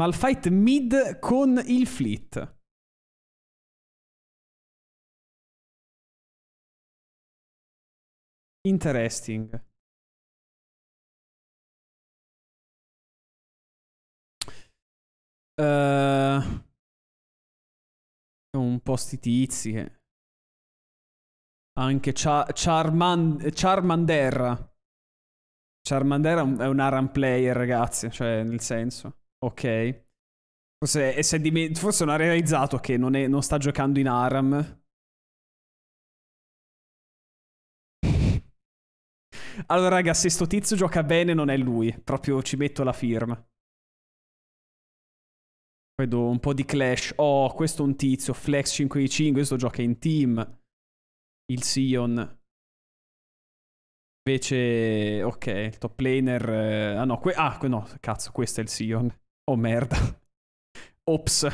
Malphite mid con il Fleet. Interesting. Un po' sti tizi anche Charmander è un Aram player, ragazzi, cioè nel senso, ok, forse non ha realizzato che non sta giocando in Aram. Allora raga, se sto tizio gioca bene non è lui, proprio ci metto la firma. Vedo un po' di clash. Oh, questo è un tizio, Flex 5v5, questo gioca in team. Il Sion. Invece, ok, il top laner... ah no, no, cazzo, questo è il Sion. Oh merda. Ops.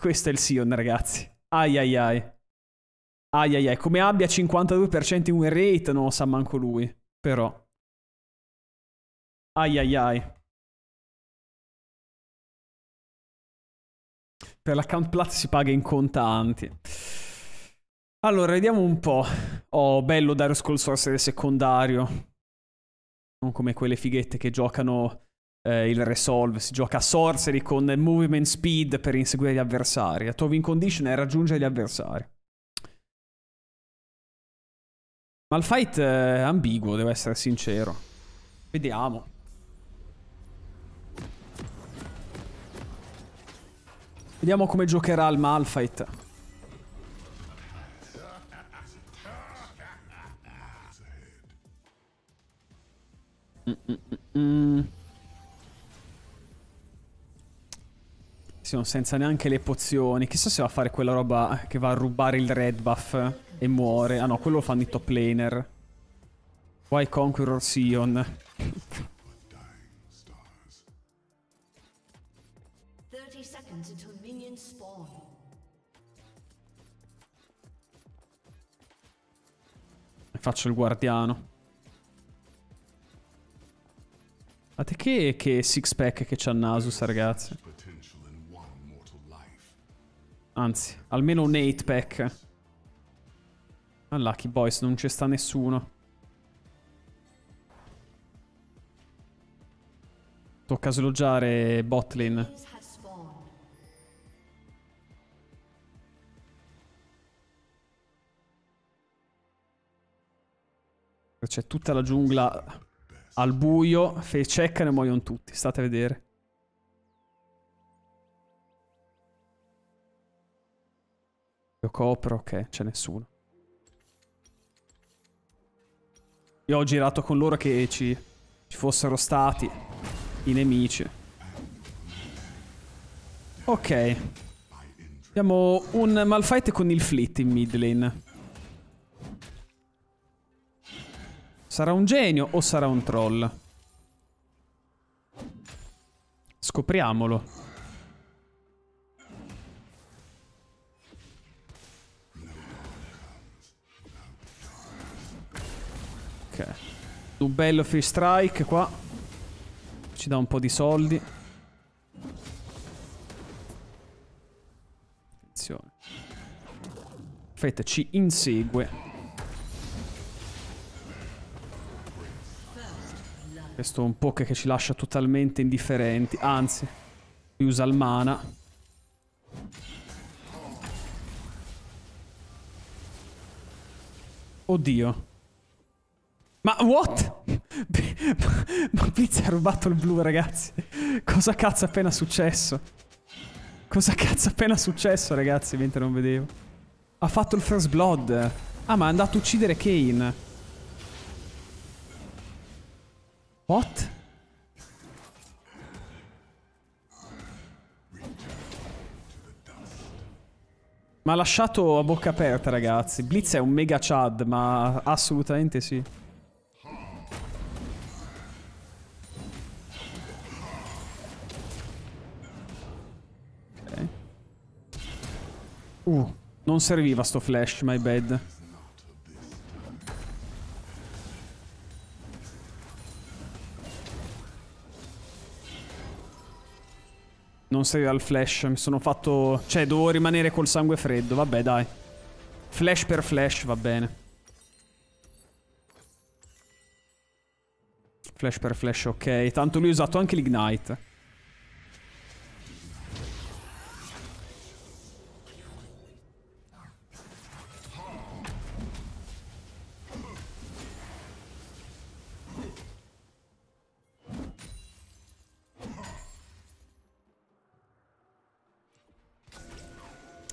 Questo è il Sion, ragazzi. Ai ai ai. Ai ai ai, come abbia 52% in win rate, non lo sa manco lui, però. Ai ai ai. Per l'account Plat si paga in contanti. Allora, vediamo un po'. Oh, bello Darius col Sorcery secondario. Non come quelle fighette che giocano il Resolve. Si gioca Sorcery con Movement Speed per inseguire gli avversari. La tua win condition è raggiungere gli avversari. Malphite è ambiguo, devo essere sincero. Vediamo. Vediamo come giocherà il Malphite. Sì, senza neanche le pozioni. Chissà se va a fare quella roba che va a rubare il red buff e muore. Ah no, quello lo fanno i top laner. Why Conqueror Sion? Faccio il guardiano. Ma te che six pack che c'ha Nasus, ragazzi. Anzi, almeno un 8 pack. Unlucky boys, non ci sta nessuno. Tocca sloggiare botlane. C'è tutta la giungla al buio, fececcano e muoiono tutti, state a vedere. Io copro, ok, c'è nessuno. Io ho girato con loro che ci fossero stati i nemici. Ok. Abbiamo un Malphite con il Fleet in mid lane. Sarà un genio o sarà un troll? Scopriamolo. Ok. Un bello free strike qua. Ci dà un po' di soldi. Attenzione. Fate ci insegue. Questo è un poke che ci lascia totalmente indifferenti. Anzi, usa il mana. Oddio. Ma what? Ma Blitz ha rubato il blu, ragazzi. Cosa cazzo è appena successo? Cosa cazzo è appena successo, ragazzi, mentre non vedevo? Ha fatto il first blood. Ah, ma è andato a uccidere Kayn. What? Ma ha lasciato a bocca aperta, ragazzi. Blitz è un mega chad, ma assolutamente sì. Ok. Non serviva sto flash, my bad. Non serviva il flash, mi sono fatto... Cioè, dovevo rimanere col sangue freddo, vabbè dai. Flash per flash, va bene. Flash per flash, ok. Tanto lui ha usato anche l'Ignite.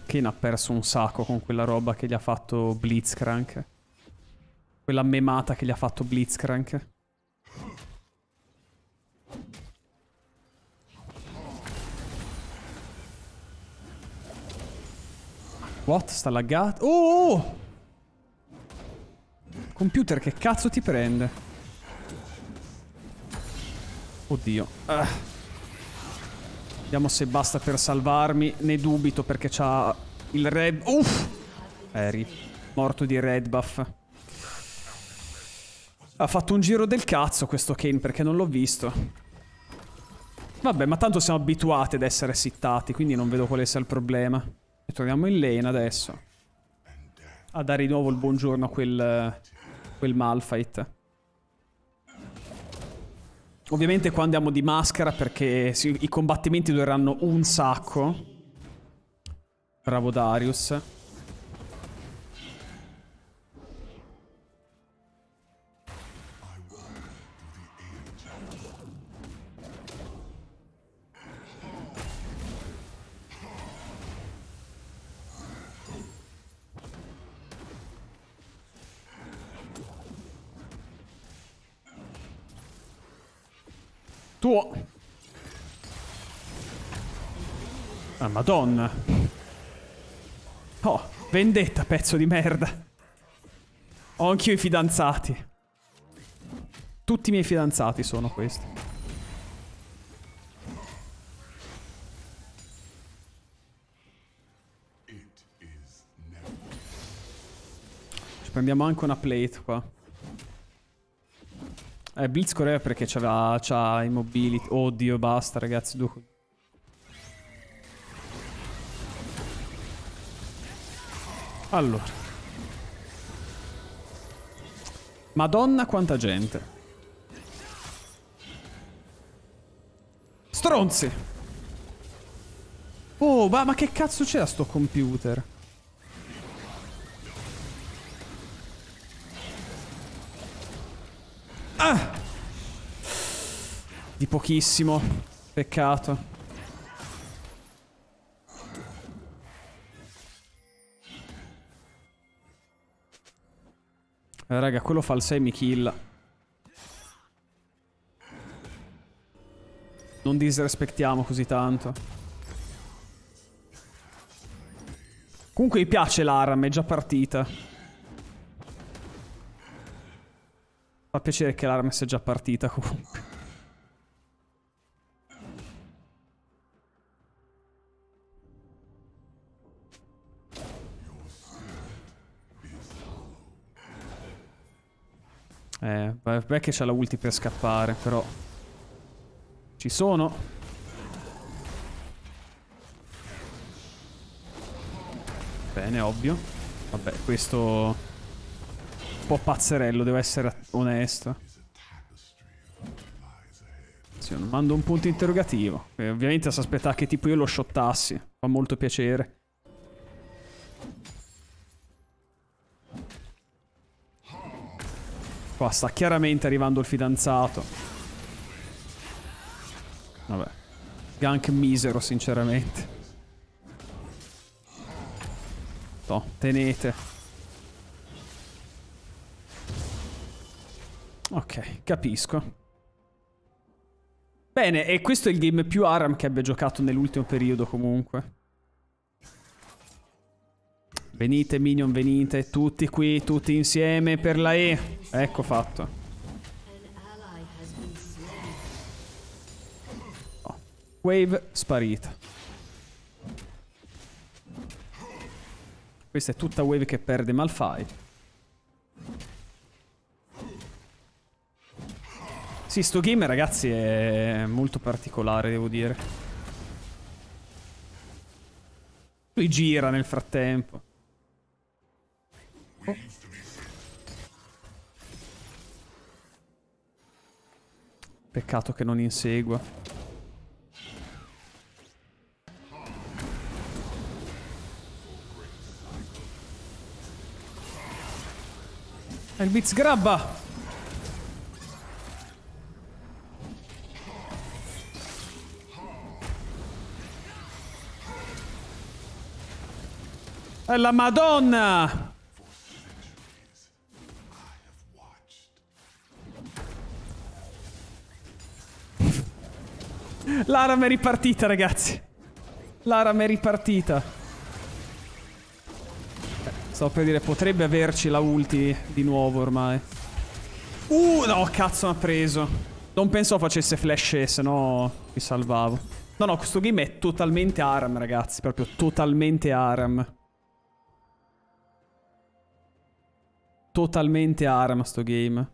Kayn ha perso un sacco con quella roba che gli ha fatto Blitzcrank. Quella memata che gli ha fatto Blitzcrank. What? Sta laggato? Oh! Computer, che cazzo ti prende? Oddio. Vediamo se basta per salvarmi. Ne dubito perché c'ha il red... Uff! Eri morto di red buff. Ha fatto un giro del cazzo questo Kayn perché non l'ho visto. Vabbè, ma tanto siamo abituati ad essere sittati, quindi non vedo quale sia il problema. E torniamo in lane adesso. A dare di nuovo il buongiorno a quel Malphite. Ovviamente qua andiamo di maschera perché i combattimenti dureranno un sacco. Bravo Darius. Tuo. Ah, madonna. Oh, vendetta, pezzo di merda. Ho anch'io i fidanzati. Tutti i miei fidanzati sono questi. Ci prendiamo anche una plate qua. Blitz correva perché c'ha immobility. Oddio, basta ragazzi. Allora. Madonna quanta gente. Stronzi. Oh, ma che cazzo c'è a sto computer? Ah! Di pochissimo. Peccato. Raga, quello fa il 6 e mi kill. Non disrespettiamo così tanto. Comunque mi piace l'Aram, è già partita. Fa piacere che l'Aram sia già partita comunque. Vabbè che c'ha la ulti per scappare, però... Ci sono! Bene, ovvio. Vabbè, questo... Un po' pazzerello, devo essere onesto. Sì, non mando un punto interrogativo. Ovviamente si aspettava che tipo io lo shottassi. Fa molto piacere. Qua sta chiaramente arrivando il fidanzato. Vabbè. Gank misero, sinceramente. Toh, tenete. Ok, capisco. Bene, e questo è il game più Aram che abbia giocato nell'ultimo periodo comunque. Venite minion, venite, tutti qui, tutti insieme per la E. Ecco fatto. Oh. Wave sparita. Questa è tutta wave che perde Malphite. Sì, sto game ragazzi è molto particolare, devo dire. Lui gira nel frattempo. Oh. Peccato che non insegua. E il Blitz grabba! È la Madonna! L'Aram è ripartita, ragazzi. L'Aram è ripartita. Stavo per dire, potrebbe averci la ulti di nuovo ormai. No, cazzo, mi ha preso. Non penso facesse flash e se no mi salvavo. No, no, questo game è totalmente Aram, ragazzi. Proprio totalmente Aram. Totalmente Aram sto game.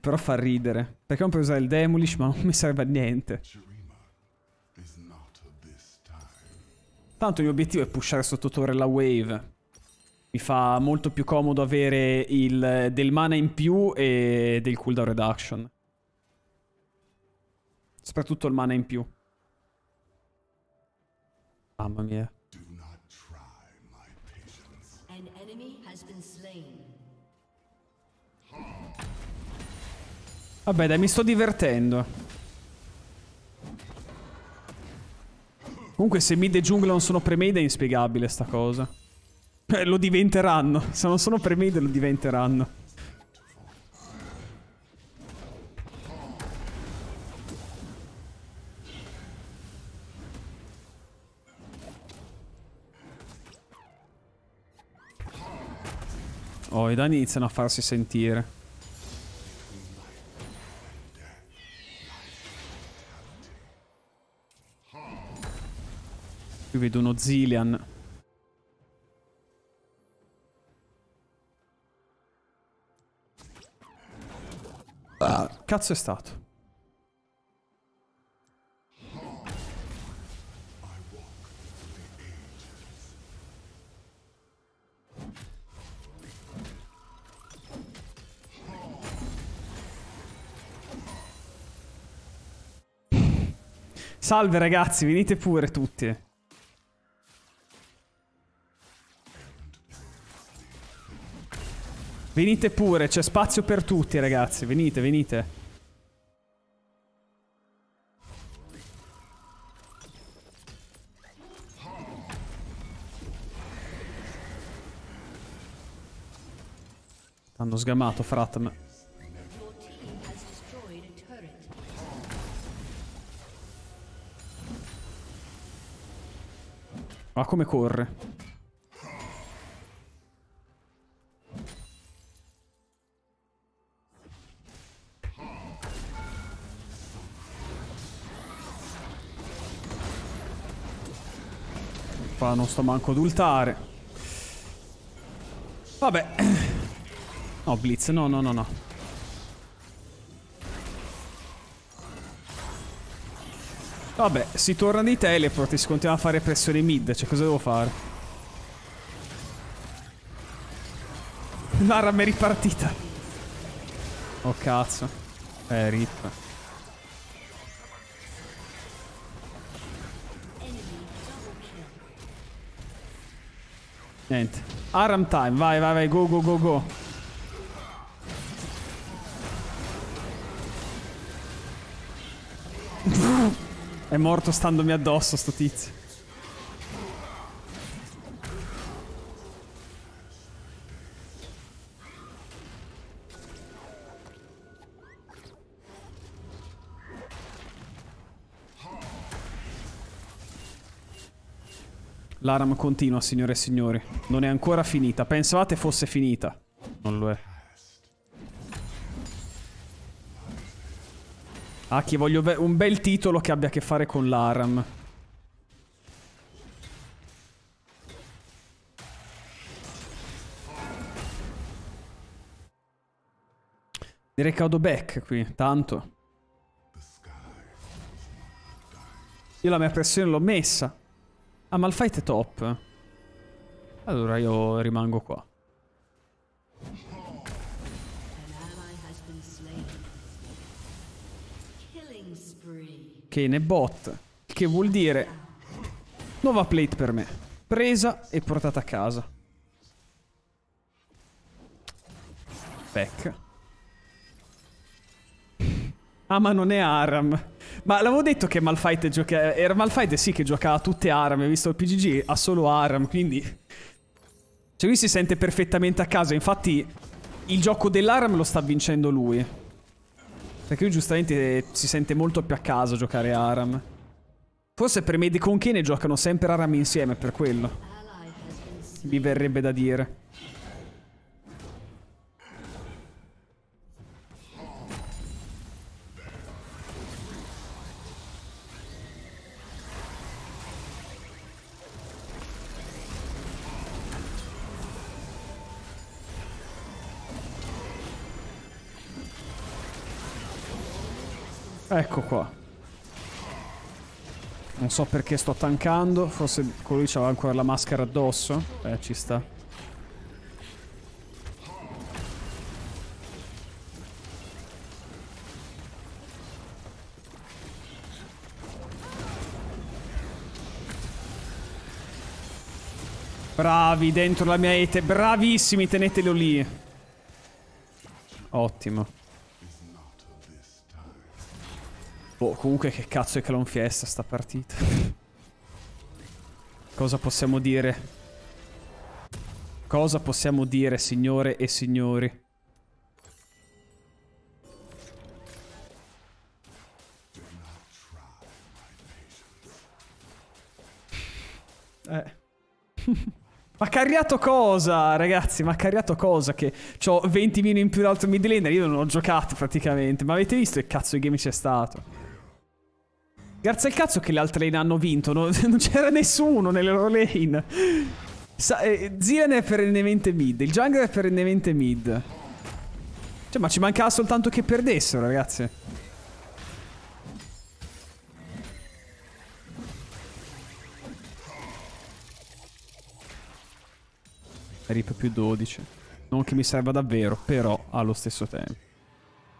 Però fa ridere. Perché non puoi usare il Demolish, ma non mi serve a niente. Tanto il mio obiettivo è pushare sotto torre la wave. Mi fa molto più comodo avere il del mana in più e del cooldown reduction. Soprattutto il mana in più. Mamma mia. Vabbè dai, mi sto divertendo. Comunque se mid e jungle non sono pre-made è inspiegabile sta cosa. Lo diventeranno. Se non sono pre-made lo diventeranno. Oh, i danni iniziano a farsi sentire. Qui vedo uno Zilean. Ah, cazzo è stato? Salve ragazzi, venite pure tutti. Venite pure, c'è spazio per tutti ragazzi, venite, venite. T'hanno sgamato, Fratm. Ma come corre? Non sto manco ad ultare. Vabbè. No, Blitz, no, no, no, no. Vabbè, si torna dei teleport e si continua a fare pressione mid. Cioè, cosa devo fare? L'Aram è ripartita. Oh, cazzo. Rip. Niente. Aram time, vai, vai, vai, go, go, go, go. È morto standomi addosso sto tizio. L'Aram continua, signore e signori. Non è ancora finita. Pensavate fosse finita. Non lo è. Ah, che voglio un bel titolo che abbia a che fare con l'Aram. Direi che vado back qui, tanto. Io la mia pressione l'ho messa. Ah, Malphite è top. Allora io rimango qua. Che ne bot. Che vuol dire nuova plate per me. Presa e portata a casa. Back. Ah, ma non è Aram. Ma l'avevo detto che Malphite gioca... Era Malphite sì che giocava tutte Aram, e visto il PGG ha solo Aram, quindi... Cioè lui si sente perfettamente a casa, infatti il gioco dell'Aram lo sta vincendo lui. Perché lui giustamente si sente molto più a casa a giocare Aram. Forse per me con Kayn giocano sempre Aram insieme, per quello. Mi verrebbe da dire. Ecco qua. Non so perché sto tankando. Forse colui c'aveva ancora la maschera addosso. Ci sta. Bravi, dentro la mia ete. Bravissimi, tenetelo lì. Ottimo. Boh, comunque che cazzo è Clown Fiesta sta partita. Cosa possiamo dire? Cosa possiamo dire, signore e signori? Ma carriato cosa, ragazzi? Ma carriato cosa? Che c'ho 20 mini in più dall'altro mid laner. Io non ho giocato praticamente. Ma avete visto che cazzo di game c'è stato? Grazie al cazzo che le altre lane hanno vinto, no? Non c'era nessuno nelle loro lane. Zilean è perennemente mid, il jungler è perennemente mid. Cioè, ma ci mancava soltanto che perdessero, ragazzi. Rip più 12. Non che mi serva davvero, però allo stesso tempo.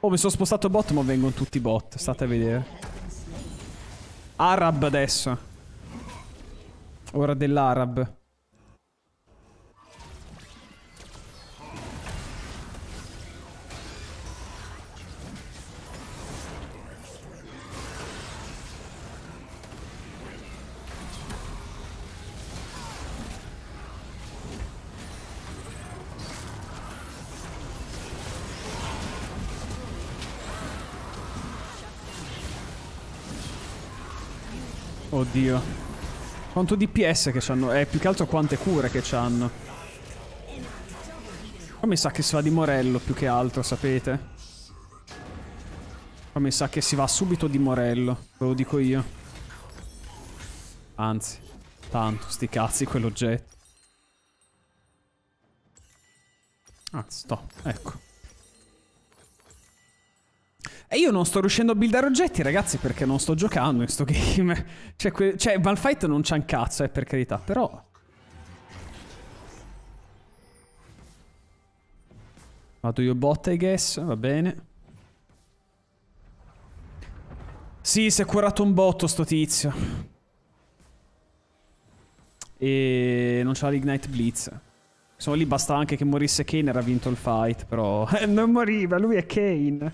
Oh, mi sono spostato bot, ma vengono tutti bot. State a vedere. Arab adesso. Ora dell'Arab. Oddio. Quanto DPS che c'hanno. Più che altro quante cure che c'hanno. Qua mi sa che si va di Morello più che altro, sapete? Qua mi sa che si va subito di Morello. Ve lo dico io. Anzi. Tanto, sti cazzi quell'oggetto. Ah, sto. Ecco. E io non sto riuscendo a buildare oggetti, ragazzi, perché non sto giocando in sto game. Cioè Malphite non c'ha un cazzo, per carità, però... Vado io bot, I guess, va bene. Sì, si è curato un botto sto tizio. E... non c'ha l'Ignite Blitz. Insomma, lì bastava anche che morisse Kayn, era vinto il fight, però... non moriva, lui è Kayn.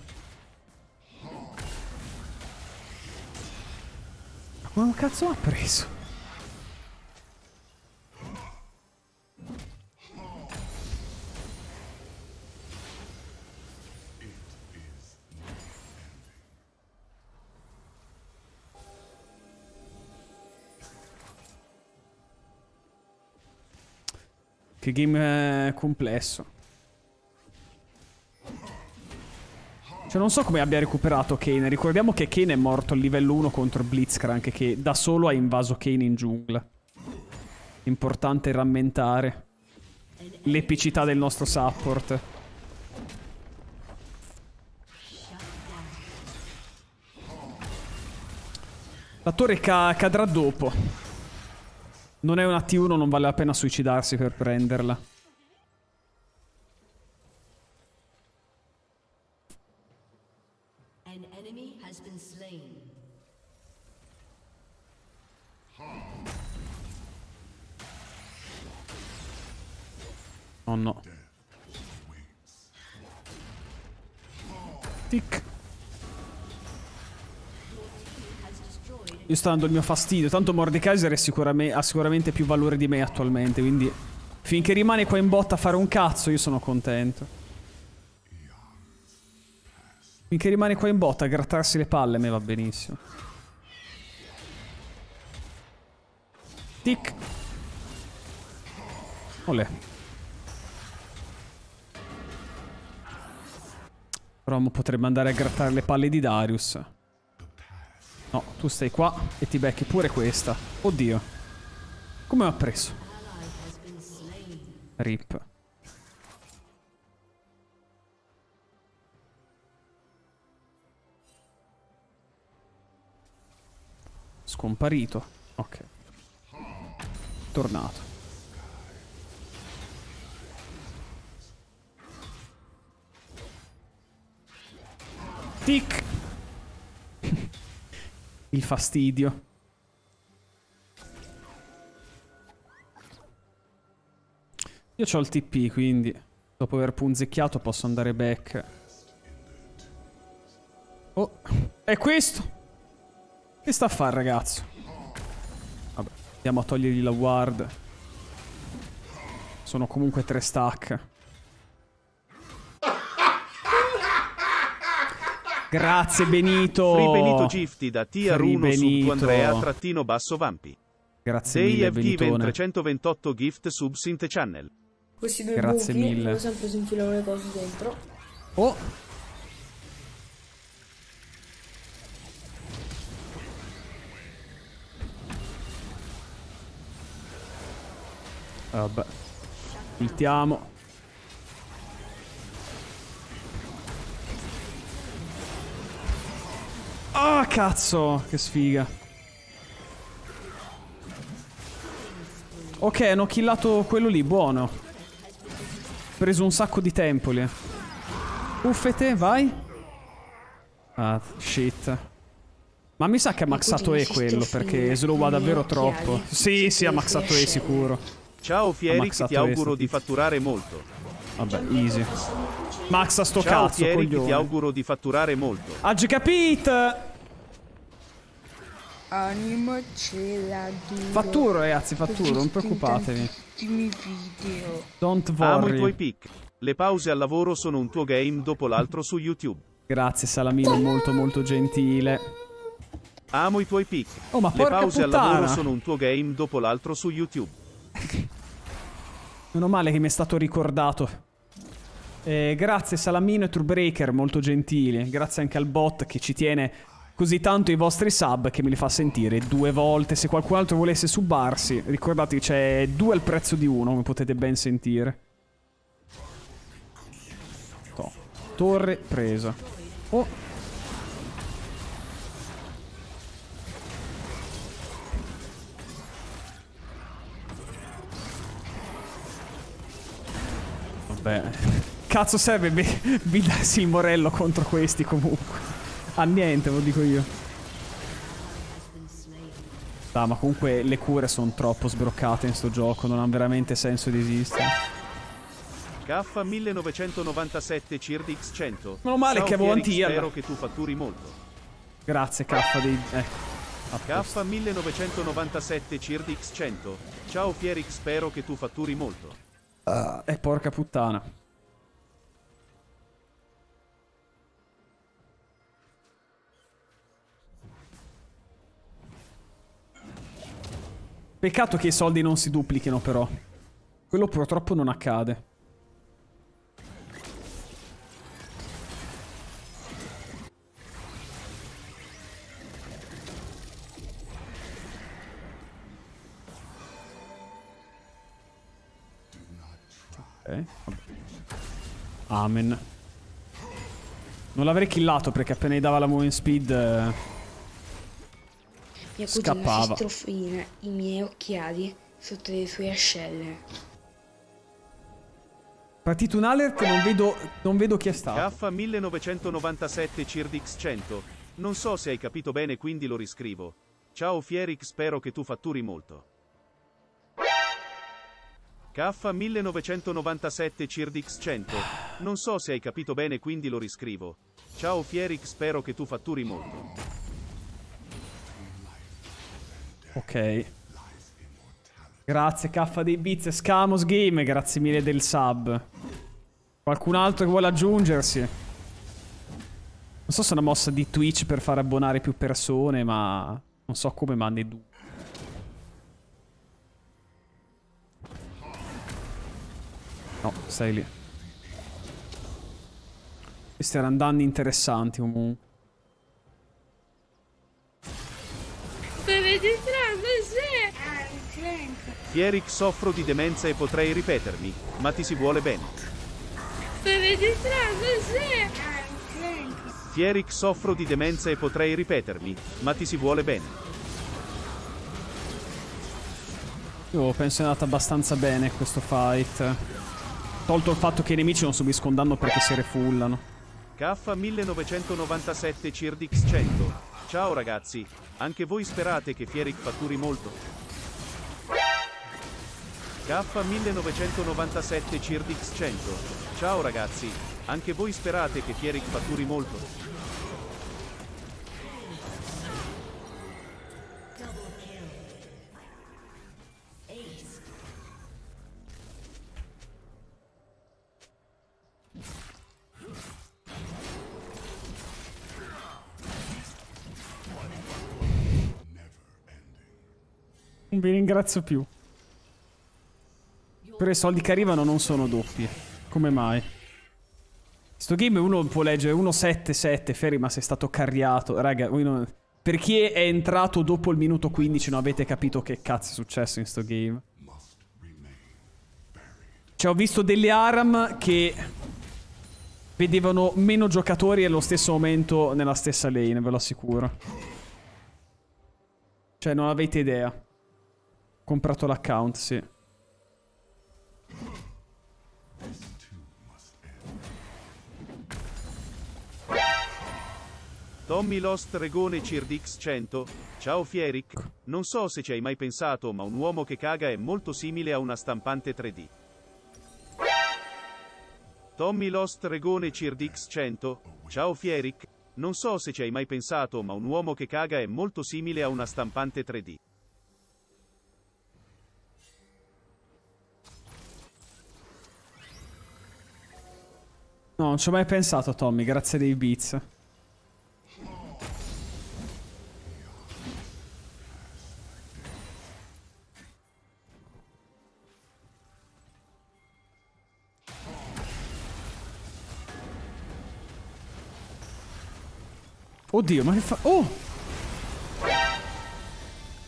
Ma cazzo ha preso? Che game complesso. Cioè non so come abbia recuperato Kayn. Ricordiamo che Kayn è morto al livello 1 contro Blitzcrank, che da solo ha invaso Kayn in giungla. Importante rammentare l'epicità del nostro support. La torre cadrà dopo. Non è una T1, non vale la pena suicidarsi per prenderla. Oh no. Tic. Io sto dando il mio fastidio. Tanto Mordekaiser ha sicuramente più valore di me attualmente. Quindi finché rimane qua in botta a fare un cazzo, io sono contento. Finché rimane qua in botta a grattarsi le palle, a me va benissimo. Tic. Olè. Romo potrebbe andare a grattare le palle di Darius. No, tu stai qua e ti becchi pure questa. Oddio. Come m'ha preso? Rip. Scomparito. Ok. Tornato. Tic. Il fastidio. Io c'ho il TP, quindi dopo aver punzecchiato posso andare back. Oh, è questo? Che sta a fare, ragazzo? Vabbè, andiamo a togliergli la ward. Sono comunque 3 stack. Grazie Benito. Free Benito Gifti da Tiaruno su Andrea trattino basso Vampi. Grazie mille Benitone. 328 gift sub Sinte Channel. Questi due grazie buchi, mille. Sempre si infilano le cose dentro. Oh. Vabbè. Ultiamo. Ah, oh, cazzo! Che sfiga. Ok, hanno killato quello lì, buono. Preso un sacco di tempoli. Uffete, vai. Ah, shit. Ma mi sa che ha maxato E quello, perché slowa davvero troppo. Sì, ha maxato E sicuro. Ciao Fierik, ti auguro di fatturare molto. Vabbè, easy. Maxa sto ciao, cazzo, Fierik, coglione. Ti auguro di fatturare molto. Oggi capito! Animo ce la duro. Fatturo, ragazzi, fatturo, non preoccupatevi. Video. Don't worry. Amo i tuoi pick. Le pause al lavoro sono un tuo game dopo l'altro su YouTube. Grazie, Salamino, molto molto gentile. Amo i tuoi pick. Oh, ma le pause puttana. Al lavoro sono un tuo game dopo l'altro su YouTube. Meno male che mi è stato ricordato. Grazie Salamino e Truebreaker, molto gentili. Grazie anche al bot che ci tiene così tanto i vostri sub che me li fa sentire 2 volte. Se qualcun altro volesse subarsi, ricordate che c'è 2 al prezzo di 1, come potete ben sentire. Toh. Torre presa. Oh. Beh. Cazzo serve bidarsi il Morello contro questi comunque. A niente, ve lo dico io. Ah, ma comunque le cure sono troppo sbroccate in sto gioco, non ha veramente senso di esistere. Gaffa 1997 Cirdix 100. Meno male ciao, che avevo anti-air. Spero che tu fatturi molto. Grazie K dei... K 1997 Cirdix 100. Ciao Fierik, spero che tu fatturi molto. E porca puttana. Peccato che i soldi non si duplichino però. Quello purtroppo non accade. Vabbè. Amen. Non l'avrei killato perché appena gli dava la moving speed Mia cugina si strofina i miei occhiali sotto le sue ascelle. Partito un alert, non vedo chi è stato. K1997 Cirdix 100. Non so se hai capito bene, quindi lo riscrivo. Ciao Fierik, spero che tu fatturi molto. K1997 Cirdix 100. Non so se hai capito bene, quindi lo riscrivo. Ciao Fierik, spero che tu fatturi molto. Ok. Grazie K dei Beats e Scamos Game, grazie mille del sub. Qualcun altro che vuole aggiungersi? Non so se è una mossa di Twitch per far abbonare più persone, ma non so come, ma ne dubito. No, stai lì. Questi erano danni interessanti comunque. Fierik, soffro di demenza e potrei ripetermi, ma ti si vuole bene. Fierik, soffro di demenza e potrei ripetermi, ma ti si vuole bene. Io penso è andato abbastanza bene questo fight. Tolto il fatto che i nemici non subiscono danno perché si refullano. K1997 Cirdix 100. Ciao ragazzi, anche voi sperate che Fierik fatturi molto? K1997 Cirdix 100. Ciao ragazzi, anche voi sperate che Fierik fatturi molto? Non vi ringrazio più. Però i soldi che arrivano non sono doppi. Come mai? Sto game uno può leggere 1.77, Ferri, ma sei stato carriato. Raga, non... per chi è entrato dopo il minuto 15 non avete capito che cazzo è successo in sto game. Cioè, ho visto delle Aram che vedevano meno giocatori allo stesso momento nella stessa lane, ve lo assicuro. Cioè, non avete idea. Ho comprato l'account, sì. Tommy Lost Regone Cirdix 100. Ciao Fierik, non so se ci hai mai pensato, ma un uomo che caga è molto simile a una stampante 3D. Tommy Lost Regone Cirdix 100. Ciao Fierik, non so se ci hai mai pensato, ma un uomo che caga è molto simile a una stampante 3D. No, non ci ho mai pensato, Tommy, grazie dei beats. Oddio, ma che fa... Oh!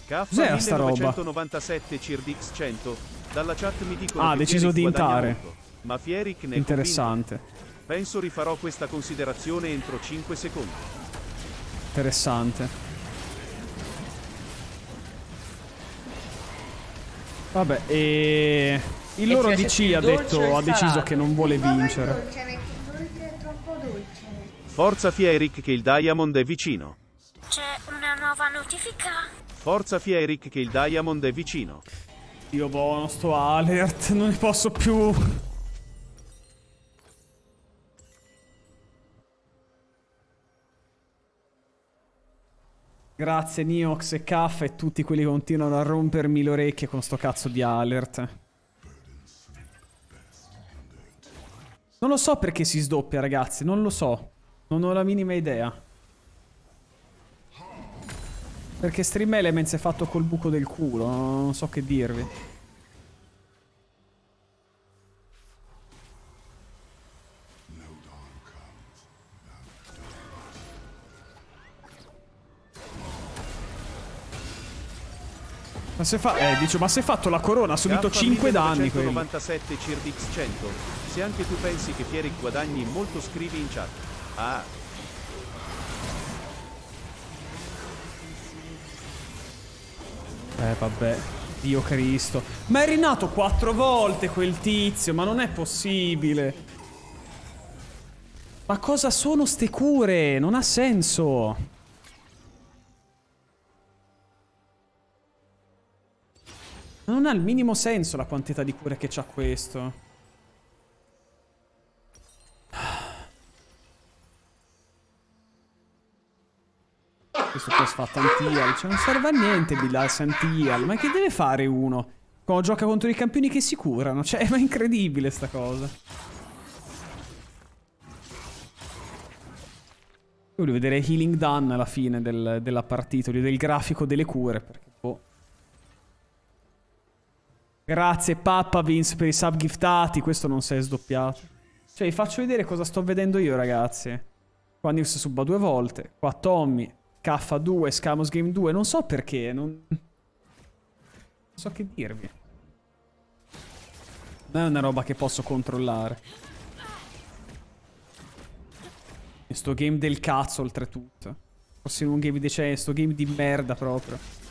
Cos'è questa roba? K1997 Cirdix 100. Dalla chat mi dicono che deciso di intare. Ma Fierik ne interessante. Convinto. Penso rifarò questa considerazione entro 5 secondi. Interessante. Vabbè, e... Il loro DC ha detto, ha deciso che non vuole vincere. Forza Fierik che il Diamond è vicino. C'è una nuova notifica. Forza Fierik che il Diamond è vicino. Dio buono, sto alert, non ne posso più. Grazie Niox e Kaff e tutti quelli che continuano a rompermi le orecchie con sto cazzo di alert. Non lo so perché si sdoppia, ragazzi, non lo so. Non ho la minima idea. Perché Stream Elements è fatto col buco del culo, non so che dirvi. Ma se fa... dice, ma se hai fatto la corona, ha subito 5 danni quello. 97 Cirdix 100. Se anche tu pensi che Fierik guadagni molto, scrivi in chat. Ah. Vabbè, Dio Cristo. Ma è rinato 4 volte quel tizio, ma non è possibile. Ma cosa sono ste cure? Non ha senso. Non ha il minimo senso la quantità di cure che c'ha questo. Questo che fa Tantial, cioè non serve a niente buildare Tantial, ma che deve fare uno? Quando gioca contro i campioni che si curano, cioè ma è incredibile sta cosa. Io voglio vedere Healing Done alla fine della partita, voglio vedere il grafico delle cure, perché boh. Grazie Pappa Vince per i sub giftati, questo non si è sdoppiato. Cioè vi faccio vedere cosa sto vedendo io ragazzi. Qua News suba 2 volte, qua Tommy... K2, Scamos Game 2, non so perché, non so che dirvi. Non è una roba che posso controllare. E sto game del cazzo oltretutto. Forse in un game di cioè, sto game di merda proprio.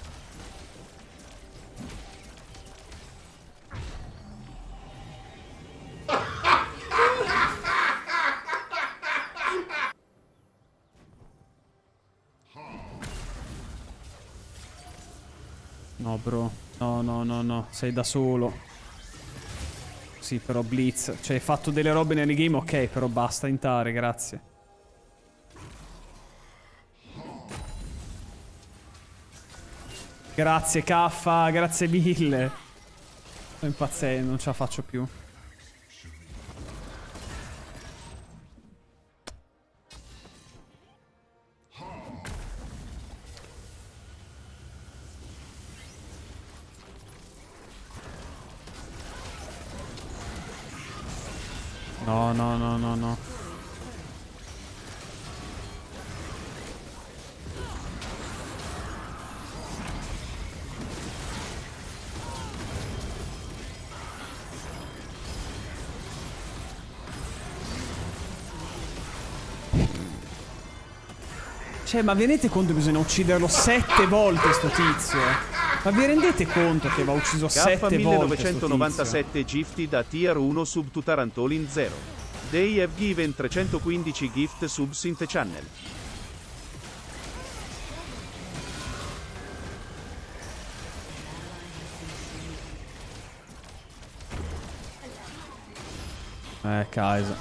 No bro, no no no no, sei da solo. Sì però Blitz, cioè hai fatto delle robe nel game, ok, però basta intare, grazie. Grazie Caffa, grazie mille. Sto impazzendo, non ce la faccio più. No, no, no, no, no. Cioè, ma vi rendete conto che bisogna ucciderlo 7 volte sto tizio? Ma vi rendete conto che va ucciso 7 volte? 1997 gifti da tier 1 sub to Tarantolin 0. Day have given 315 gift sub Synth Channel. Kaiser.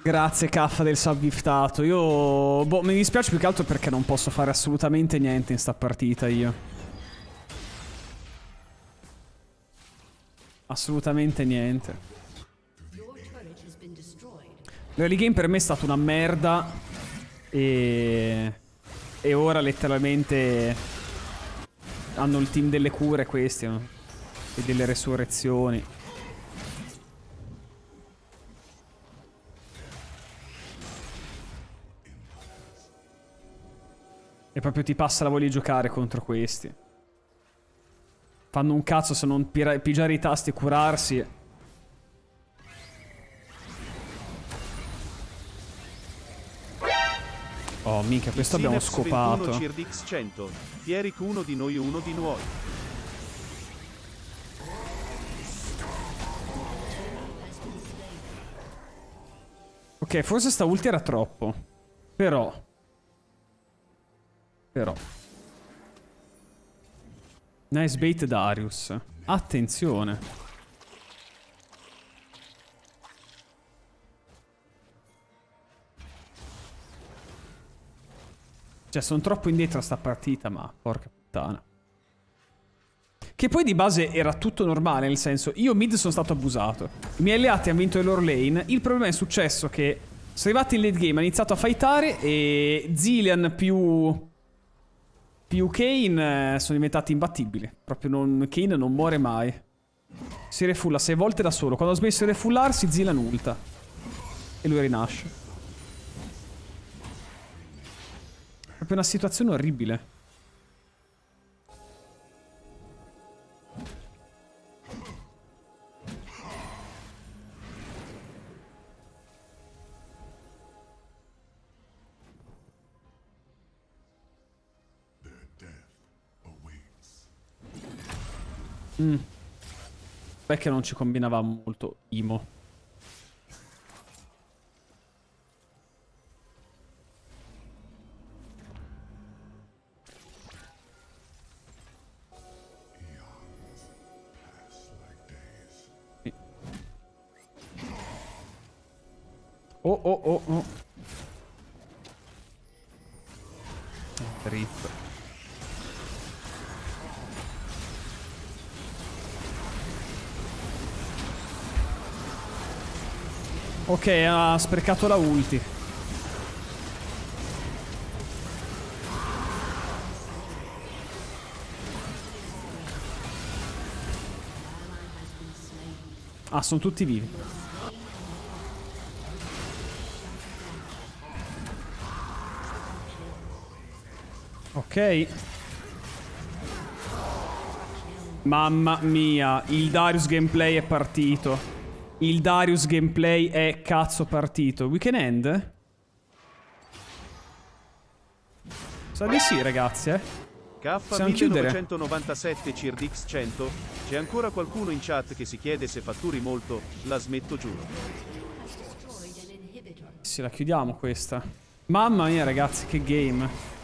Grazie Caffa del sub giftato. Io boh, mi dispiace più che altro perché non posso fare assolutamente niente in sta partita io. Assolutamente niente. L'early game per me è stata una merda e ora letteralmente hanno il team delle cure questi, no? E delle resurrezioni. E proprio ti passa la voglia di giocare contro questi. Fanno un cazzo se non pigiare i tasti e curarsi. Oh minchia, questo abbiamo scopato. Cirdix 100, Fierik 1 di noi 1 di noi. Ok, forse sta ulti era troppo. Però... Nice bait Darius. Attenzione. Cioè sono troppo indietro a sta partita, ma porca puttana. Che poi di base era tutto normale, nel senso io mid sono stato abusato, i miei alleati hanno vinto le loro lane. Il problema è successo che sono arrivati in late game, hanno iniziato a fightare e Zilean più Kayn sono diventati imbattibili. Proprio Kayn non muore mai. Si refulla 6 volte da solo. Quando ha smesso di refullarsi, Zilean ulta. E lui rinasce. Proprio una situazione orribile. Perché non ci combinava molto Imo. Oh. Rip. Ok, ha sprecato la ulti. Ah, sono tutti vivi. Ok. Mamma mia, il Darius gameplay è partito. Il Darius gameplay è cazzo partito. Weekend end? Sa di sì, ragazzi, eh. K1997 Cirdix 100. C'è ancora qualcuno in chat che si chiede se fatturi molto? La smetto, giuro. Sì, la chiudiamo questa. Mamma mia, ragazzi, che game.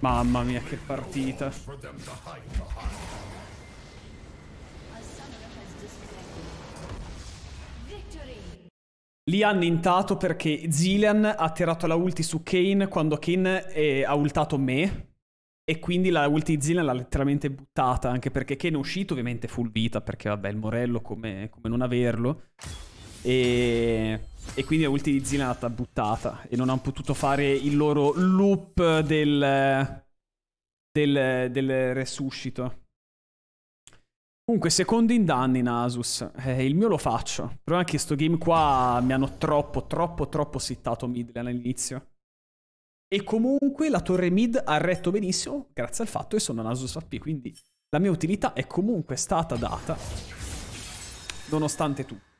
Mamma mia, che partita. Lì hanno intato perché Zilean ha tirato la ulti su Kayn quando Kayn ha ultato me. E quindi la ulti di Zilean l'ha letteralmente buttata, anche perché Kayn è uscito ovviamente full vita, perché vabbè, il Morello come non averlo. E quindi la ulti di Zilean è stata buttata e non hanno potuto fare il loro loop del resuscito. Comunque, secondo in danni Nasus. Il mio lo faccio. Il problema è che sto game qua mi hanno troppo sittato mid all'inizio. E comunque la torre mid ha retto benissimo grazie al fatto che sono Nasus AP, quindi la mia utilità è comunque stata data nonostante tutto.